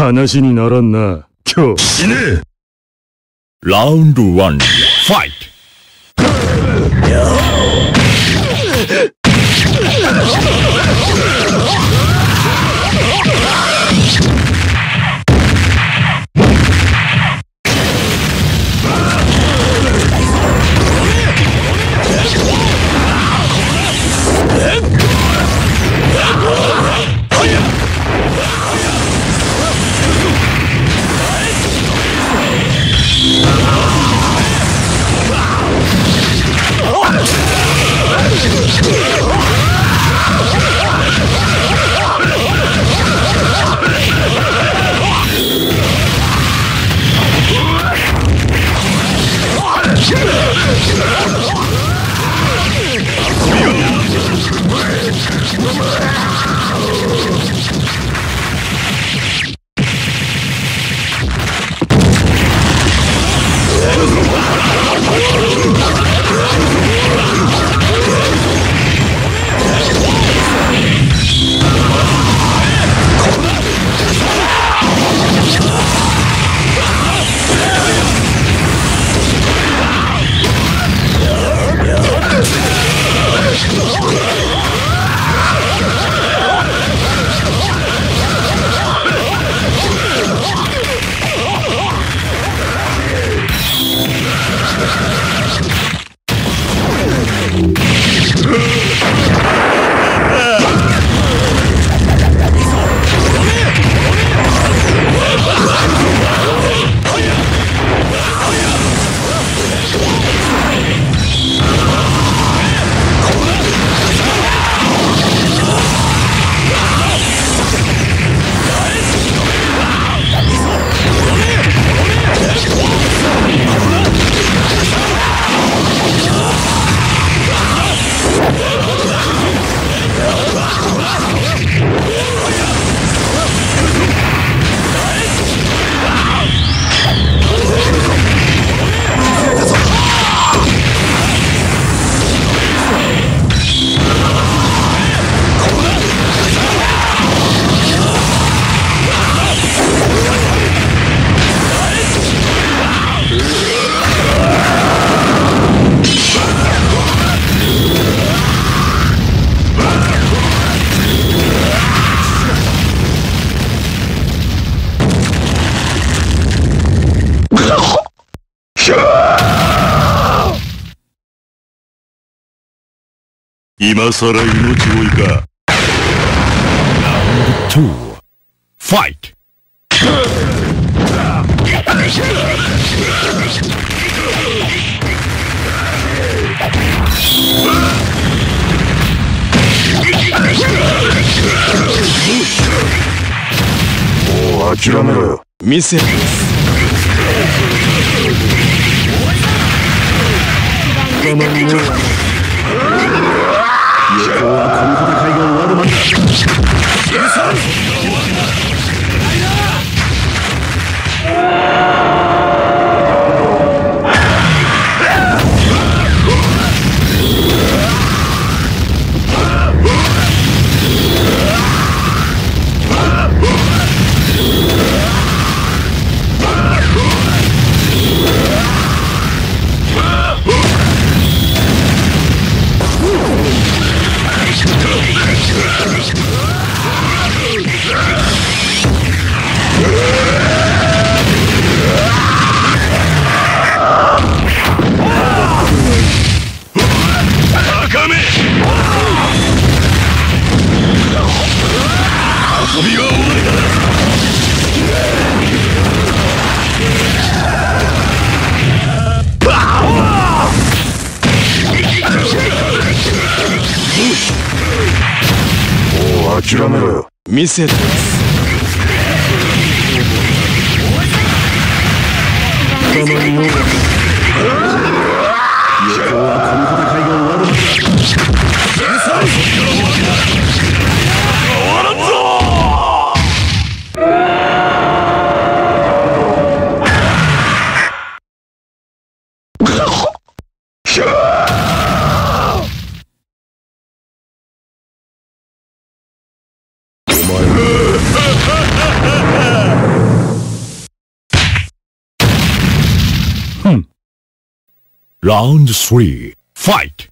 話にならんな。今日死ね。ラウンド1、ファイト。今さら命追いか。ラウンド2、ファイト。もう諦めろよ。見せます。我慢は。今日はこの戦いが終わるまでだ。諦めろよ。見せてます。我慢の方が。今日はこの戦いが終わるまでだ。Round 3, fight!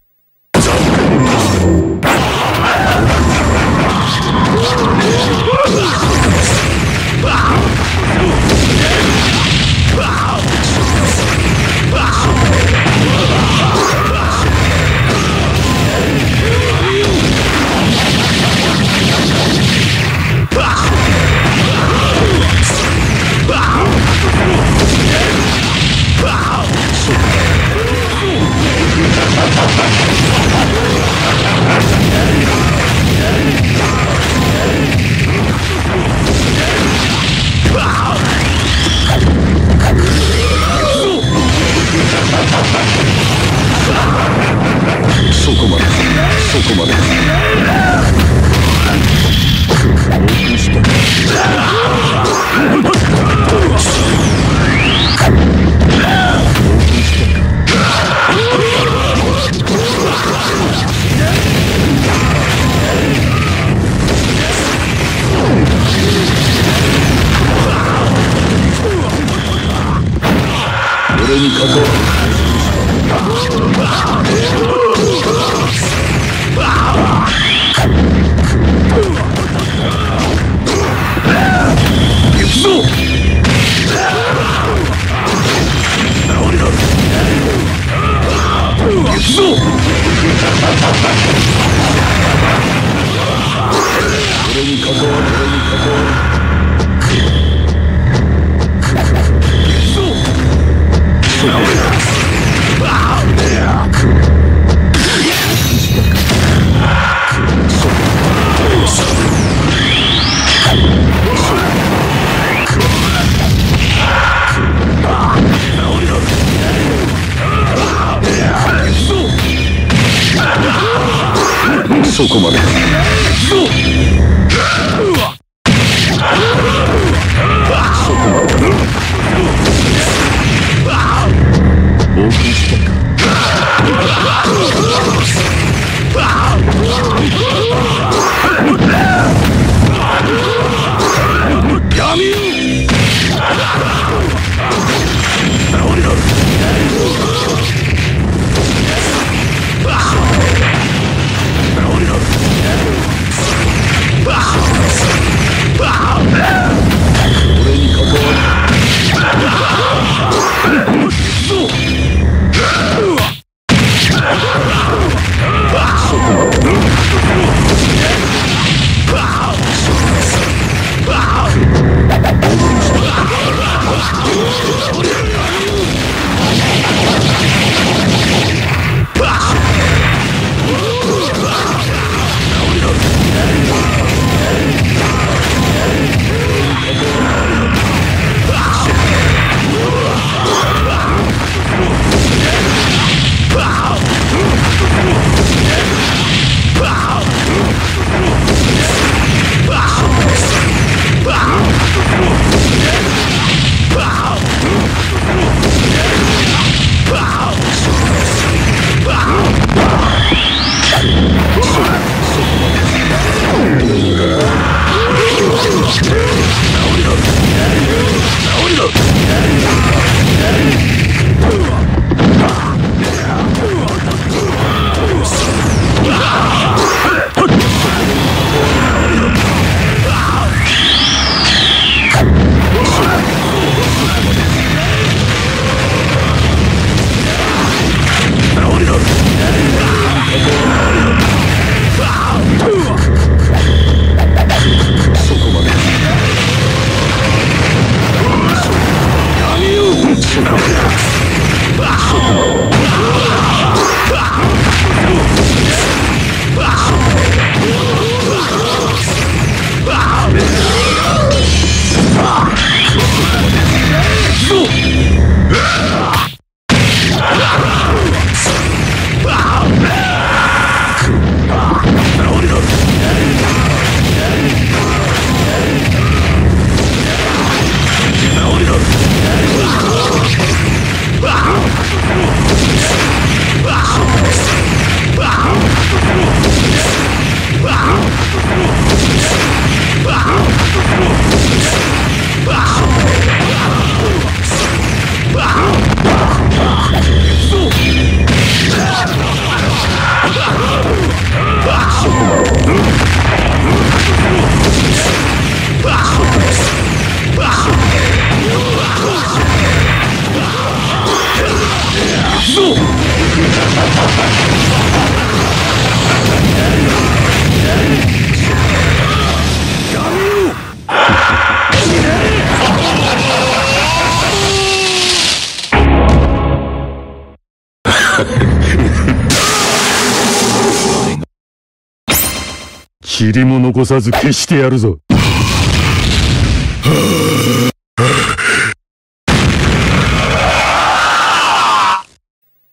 塵も残さず消してやるぞ。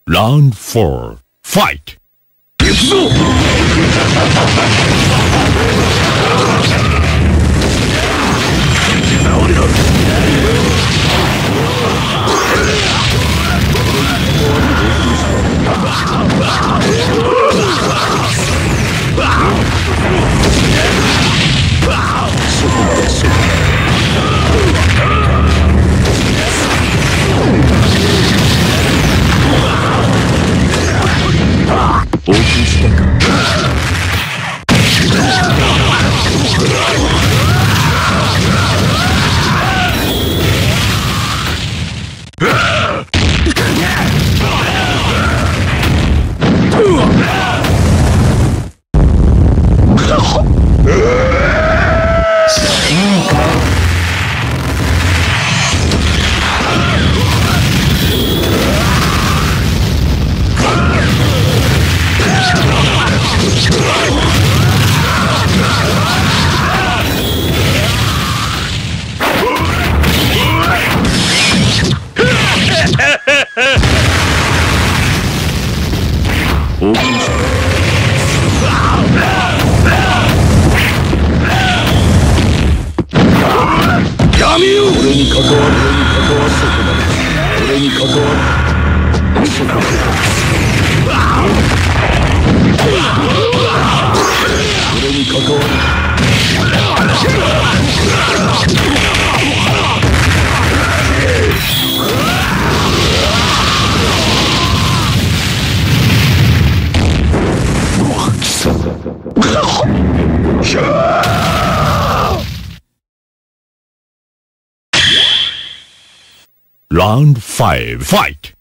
Round 4 Fight! 行くぞ！Round 5 Fight!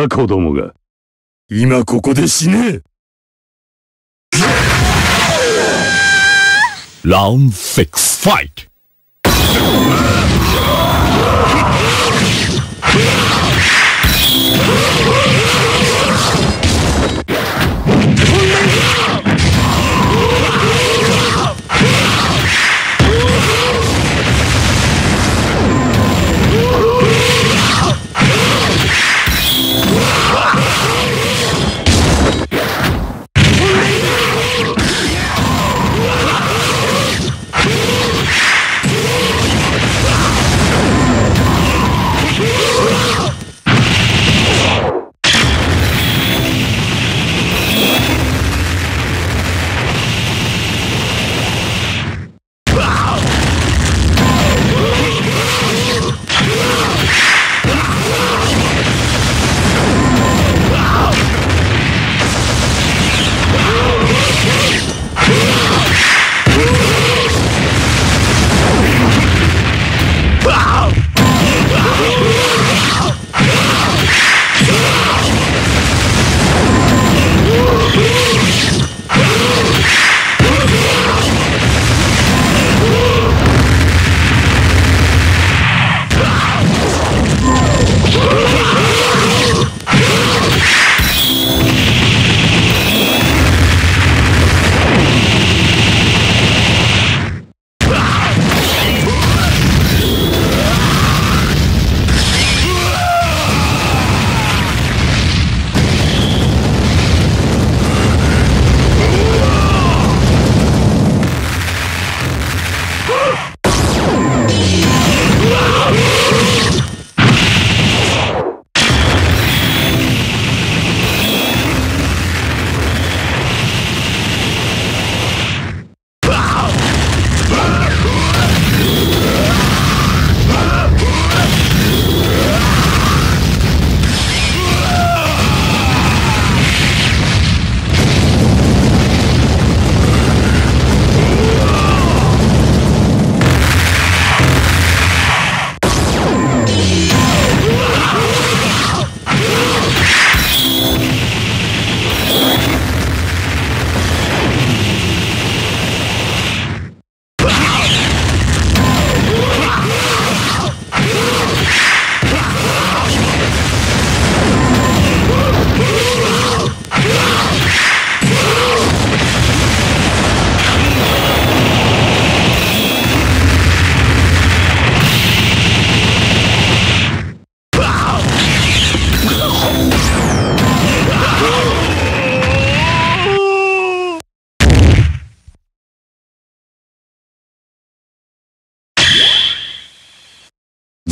な子供が。今ここで死ね。ラウンド6ファイト。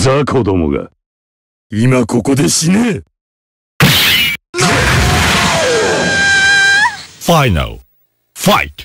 ザ子供が今ここで死ね。ファイナルファイト。